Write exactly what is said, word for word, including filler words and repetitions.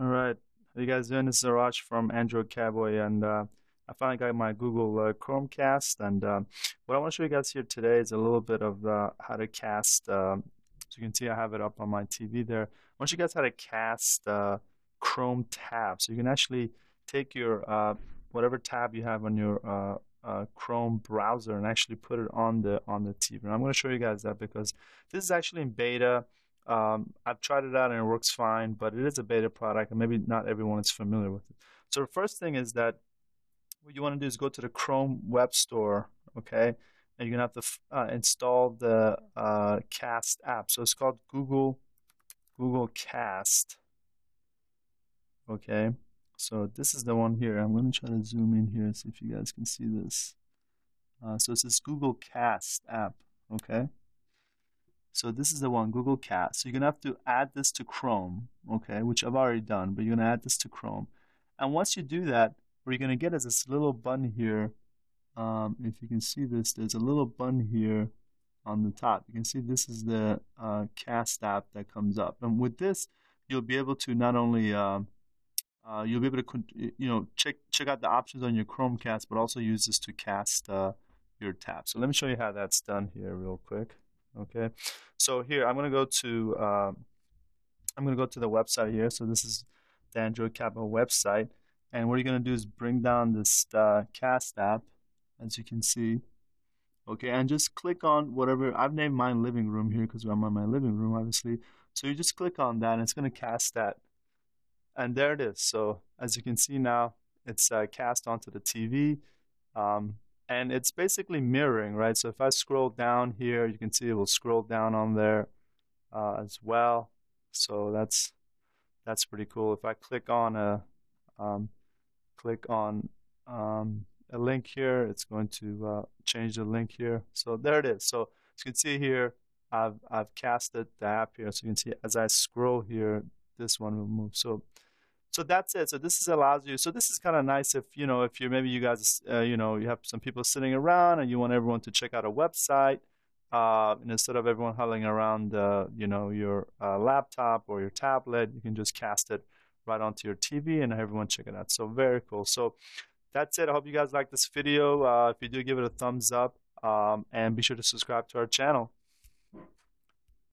All right, how you guys doing? This is Arash from Android Cowboy, and uh, I finally got my Google uh, Chromecast. And uh, what I want to show you guys here today is a little bit of uh, how to cast. Uh, so you can see I have it up on my T V there. I want you guys how to cast uh, Chrome tabs. So you can actually take your uh, whatever tab you have on your uh, uh, Chrome browser and actually put it on the on the T V. And I'm going to show you guys that because this is actually in beta. Um, I've tried it out and it works fine, but it is a beta product and maybe not everyone is familiar with it. So the first thing is that what you want to do is go to the Chrome Web Store, okay? And you're going to have to uh, install the uh, Cast app. So it's called Google Google Cast, okay? So this is the one here. I'm going to try to zoom in here and see if you guys can see this. Uh, so it's this Google Cast app, okay? So this is the one, Google Cast. So you're going to have to add this to Chrome, okay, which I've already done, but you're going to add this to Chrome. And once you do that, what you're going to get is this little button here. Um, if you can see this, there's a little button here on the top. You can see this is the uh, Cast app that comes up. And with this, you'll be able to not only, uh, uh, you'll be able to, you know, check, check out the options on your Chromecast, but also use this to cast uh, your tab. So let me show you how that's done here real quick. Okay, so here I'm gonna go to um, I'm gonna go to the website here. So this is the Android Cowboy website, and what you're gonna do is bring down this uh, Cast app, as you can see. Okay, and just click on whatever. I've named mine living room here because I'm on my living room, obviously. So you just click on that, and it's gonna cast that, and there it is. So as you can see now, it's uh, cast onto the T V. Um, And it's basically mirroring, right? So if I scroll down here, you can see it will scroll down on there uh, as well. So that's that's pretty cool. If I click on a um, click on um, a link here, it's going to uh, change the link here. So there it is. So as you can see here, I've I've casted the app here. So you can see as I scroll here, this one will move. So. So that's it. So this is allows you. So this is kind of nice if, you know, if you're maybe you guys, uh, you know, you have some people sitting around and you want everyone to check out a website. Uh, and instead of everyone huddling around, uh, you know, your uh, laptop or your tablet, you can just cast it right onto your T V and everyone check it out. So very cool. So that's it. I hope you guys like this video. Uh, if you do, give it a thumbs up um, and be sure to subscribe to our channel.